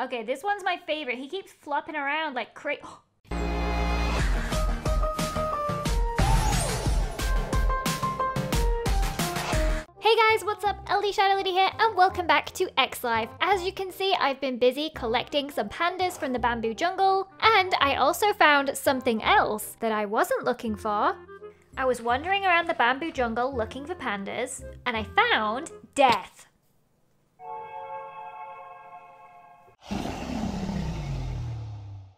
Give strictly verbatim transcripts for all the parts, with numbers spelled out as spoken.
Okay, this one's my favorite. He keeps flopping around like crazy. Hey guys, what's up? L D Shadow Lady here, and welcome back to X Live. As you can see, I've been busy collecting some pandas from the bamboo jungle, and I also found something else that I wasn't looking for. I was wandering around the bamboo jungle looking for pandas, and I found death.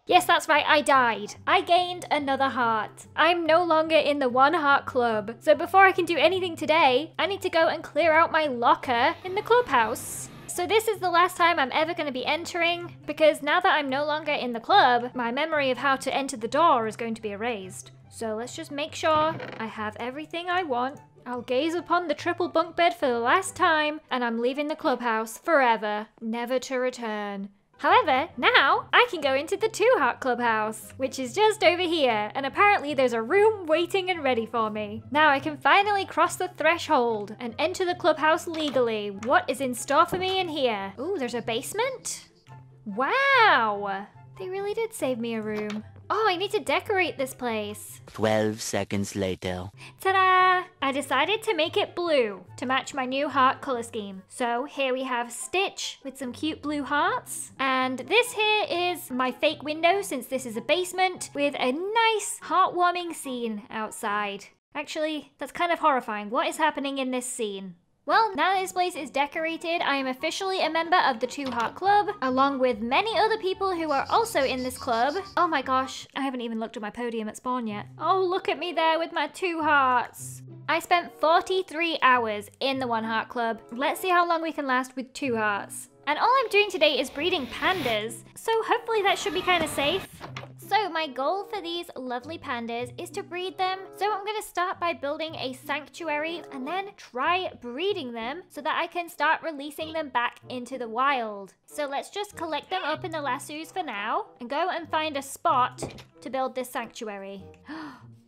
Yes, that's right, I died. I gained another heart. I'm no longer in the one heart club. So before I can do anything today, I need to go and clear out my locker in the clubhouse. So this is the last time I'm ever going to be entering, because now that I'm no longer in the club, my memory of how to enter the door is going to be erased. So let's just make sure I have everything I want. I'll gaze upon the triple bunk bed for the last time, and I'm leaving the clubhouse forever, never to return. However, now I can go into the two heart clubhouse, which is just over here, and apparently there's a room waiting and ready for me. Now I can finally cross the threshold and enter the clubhouse legally. What is in store for me in here? Ooh, there's a basement? Wow! They really did save me a room. Oh, I need to decorate this place. twelve seconds later. Ta-da! I decided to make it blue to match my new heart color scheme. So here we have Stitch with some cute blue hearts. And this here is my fake window, since this is a basement, with a nice heartwarming scene outside. Actually, that's kind of horrifying. What is happening in this scene? Well, now that this place is decorated, I am officially a member of the Two Heart Club, along with many other people who are also in this club. Oh my gosh, I haven't even looked at my podium at spawn yet. Oh, look at me there with my two hearts. I spent forty-three hours in the One Heart Club. Let's see how long we can last with two hearts. And all I'm doing today is breeding pandas, so hopefully that should be kind of safe. So my goal for these lovely pandas is to breed them. So I'm going to start by building a sanctuary and then try breeding them so that I can start releasing them back into the wild. So let's just collect them up in the lassos for now and go and find a spot to build this sanctuary.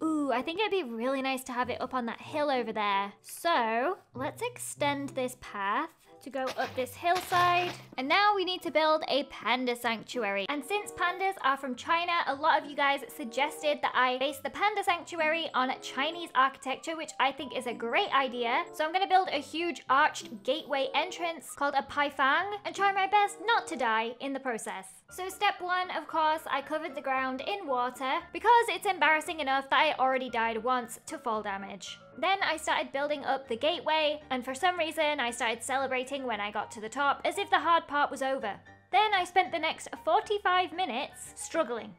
Ooh, I think it'd be really nice to have it up on that hill over there. So let's extend this path to go up this hillside. And now we need to build a panda sanctuary. And since pandas are from China, a lot of you guys suggested that I base the panda sanctuary on Chinese architecture, which I think is a great idea. So I'm gonna build a huge arched gateway entrance called a Pai Fang and try my best not to die in the process. So step one, of course, I covered the ground in water because it's embarrassing enough that I already died once to fall damage. Then I started building up the gateway, and for some reason I started celebrating when I got to the top, as if the hard part was over. Then I spent the next forty-five minutes struggling.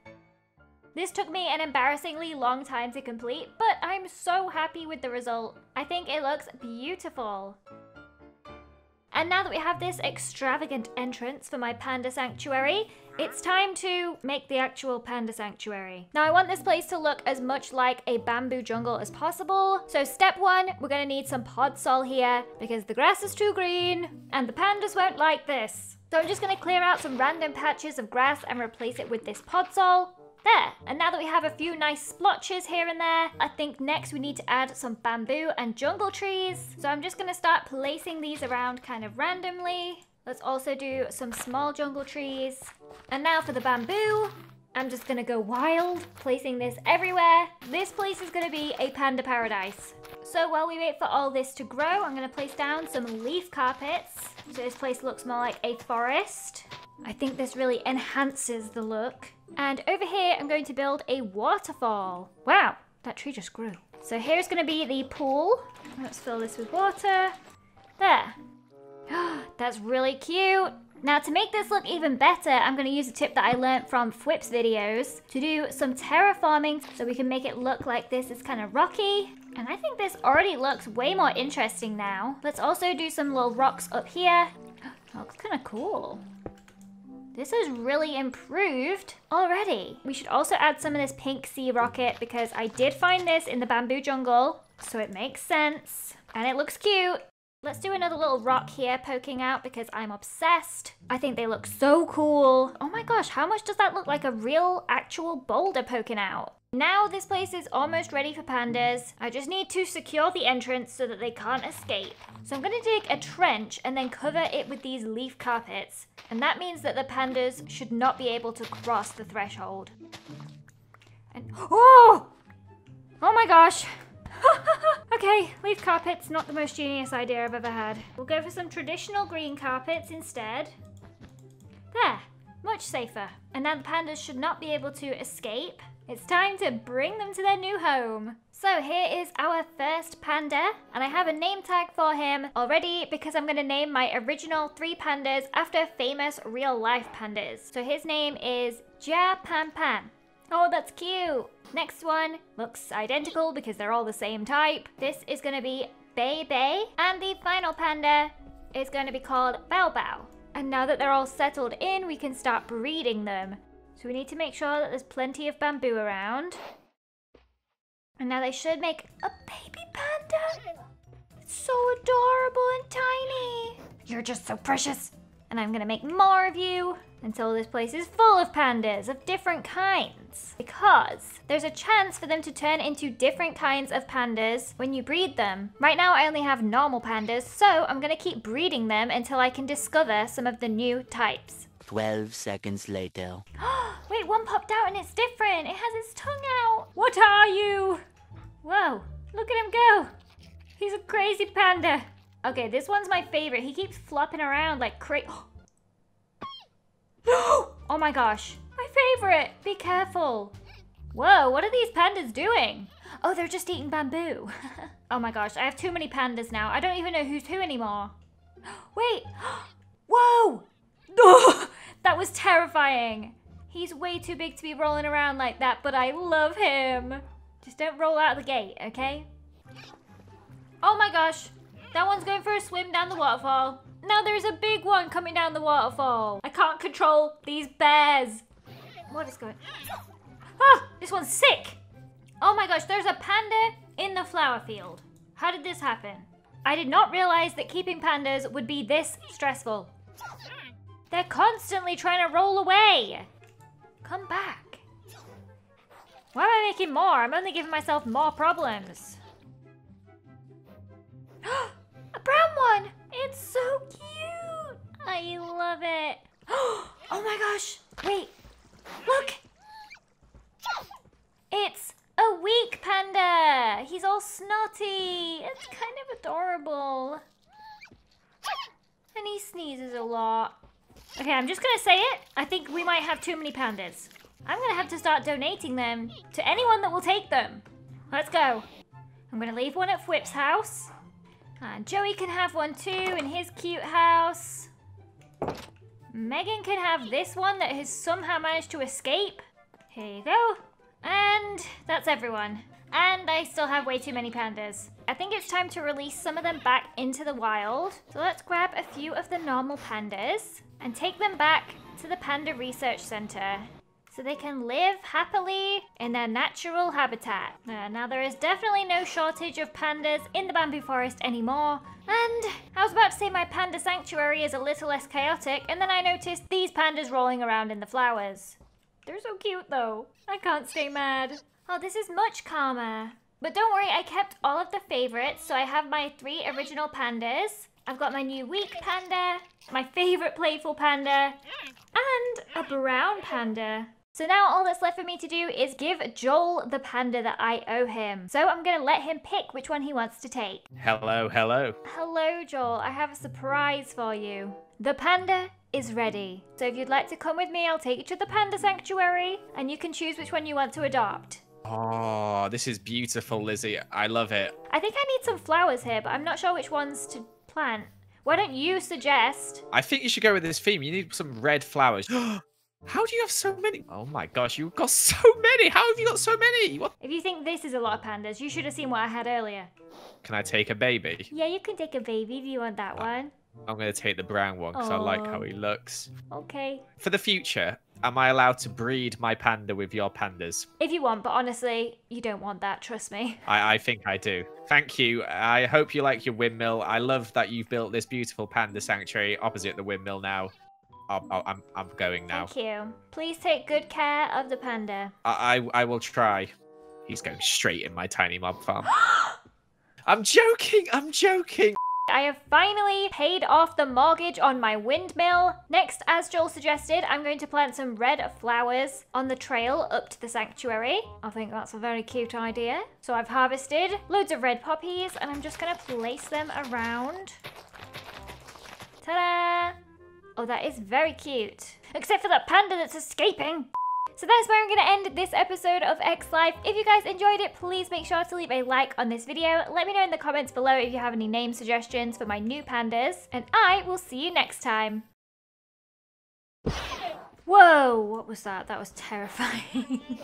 This took me an embarrassingly long time to complete, but I'm so happy with the result. I think it looks beautiful. And now that we have this extravagant entrance for my panda sanctuary, it's time to make the actual panda sanctuary. Now I want this place to look as much like a bamboo jungle as possible. So step one, we're gonna need some podsol here because the grass is too green and the pandas won't like this. So I'm just gonna clear out some random patches of grass and replace it with this podsol. There, and now that we have a few nice splotches here and there, I think next we need to add some bamboo and jungle trees. So I'm just gonna start placing these around kind of randomly. Let's also do some small jungle trees. And now for the bamboo, I'm just gonna go wild, placing this everywhere. This place is gonna be a panda paradise. So while we wait for all this to grow, I'm gonna place down some leaf carpets. So this place looks more like a forest. I think this really enhances the look. And over here, I'm going to build a waterfall. Wow, that tree just grew. So here's gonna be the pool. Let's fill this with water. There. That's really cute. Now to make this look even better, I'm gonna use a tip that I learned from Fwip's videos to do some terraforming so we can make it look like this is kind of rocky. And I think this already looks way more interesting now. Let's also do some little rocks up here. That looks kind of cool. This has really improved already. We should also add some of this pink sea rocket because I did find this in the bamboo jungle, so it makes sense and it looks cute. Let's do another little rock here poking out because I'm obsessed. I think they look so cool. Oh my gosh, how much does that look like a real actual boulder poking out? Now this place is almost ready for pandas. I just need to secure the entrance so that they can't escape. So I'm going to dig a trench and then cover it with these leaf carpets. And that means that the pandas should not be able to cross the threshold. And oh! Oh my gosh! Okay, leaf carpet's not the most genius idea I've ever had. We'll go for some traditional green carpets instead. There, much safer. And now the pandas should not be able to escape. It's time to bring them to their new home. So here is our first panda, and I have a name tag for him already because I'm gonna name my original three pandas after famous real life pandas. So his name is Jia Panpan. Oh, that's cute. Next one looks identical because they're all the same type. This is gonna be Bei Bei, and the final panda is gonna be called Bao Bao. And now that they're all settled in, we can start breeding them. So we need to make sure that there's plenty of bamboo around. And now they should make a baby panda. It's so adorable and tiny. You're just so precious. And I'm gonna make more of you until this place is full of pandas of different kinds. Because there's a chance for them to turn into different kinds of pandas when you breed them. Right now I only have normal pandas, so I'm gonna keep breeding them until I can discover some of the new types. twelve seconds later. Wait, one popped out and it's different. It has its tongue out. What are you? Whoa, look at him go. He's a crazy panda. Okay, this one's my favorite. He keeps flopping around like crazy. Oh my gosh, my favorite. Be careful. Whoa, what are these pandas doing? Oh, they're just eating bamboo. Oh my gosh, I have too many pandas now. I don't even know who's who anymore. Wait. Whoa. That was terrifying. He's way too big to be rolling around like that, but I love him. Just don't roll out of the gate, okay? Oh my gosh. That one's going for a swim down the waterfall. Now there's a big one coming down the waterfall. I can't control these bears. What is going on? Ah, this one's sick. Oh my gosh, there's a panda in the flower field. How did this happen? I did not realize that keeping pandas would be this stressful. They're constantly trying to roll away. Come back. Why am I making more? I'm only giving myself more problems. A brown one. It's so cute. I love it. Oh my gosh. Wait. Look. It's a weak panda. He's all snotty. It's kind of adorable. And he sneezes a lot. Okay, I'm just gonna say it. I think we might have too many pandas. I'm gonna have to start donating them to anyone that will take them. Let's go. I'm gonna leave one at Fwip's house. And Joey can have one too in his cute house. Megan can have this one that has somehow managed to escape. Here you go. And that's everyone. And I still have way too many pandas. I think it's time to release some of them back into the wild. So let's grab a few of the normal pandas and take them back to the Panda Research Center so they can live happily in their natural habitat. Uh, now there is definitely no shortage of pandas in the bamboo forest anymore. And I was about to say my panda sanctuary is a little less chaotic, and then I noticed these pandas rolling around in the flowers. They're so cute though. I can't stay mad. Oh, this is much calmer. But don't worry, I kept all of the favorites, so I have my three original pandas. I've got my new weak panda, my favorite playful panda, and a brown panda. So now all that's left for me to do is give Joel the panda that I owe him. So I'm gonna let him pick which one he wants to take. Hello, hello. Hello, Joel. I have a surprise for you. The panda is ready. So if you'd like to come with me, I'll take you to the panda sanctuary, and you can choose which one you want to adopt. Oh, this is beautiful, Lizzie. I love it. I think I need some flowers here, but I'm not sure which ones to plant. Why don't you suggest? I think you should go with this theme. You need some red flowers. How do you have so many? Oh my gosh, you've got so many. How have you got so many? What? If you think this is a lot of pandas, you should have seen what I had earlier. Can I take a baby? Yeah, you can take a baby if you want that uh, one. I'm going to take the brown one because I like how he looks. Okay. For the future, am I allowed to breed my panda with your pandas? If you want, but honestly, you don't want that, trust me. I, I think I do. Thank you. I hope you like your windmill. I love that you've built this beautiful panda sanctuary opposite the windmill now. I'm, I'm, I'm going now. Thank you. Please take good care of the panda. I, I, I will try. He's going straight in my tiny mob farm. I'm joking, I'm joking. I have finally paid off the mortgage on my windmill. Next, as Joel suggested, I'm going to plant some red flowers on the trail up to the sanctuary. I think that's a very cute idea. So I've harvested loads of red poppies and I'm just gonna place them around. Ta-da! Oh, that is very cute. Except for that panda that's escaping. So that's where I'm going to end this episode of X Life. If you guys enjoyed it, please make sure to leave a like on this video. Let me know in the comments below if you have any name suggestions for my new pandas. And I will see you next time. Whoa, what was that? That was terrifying.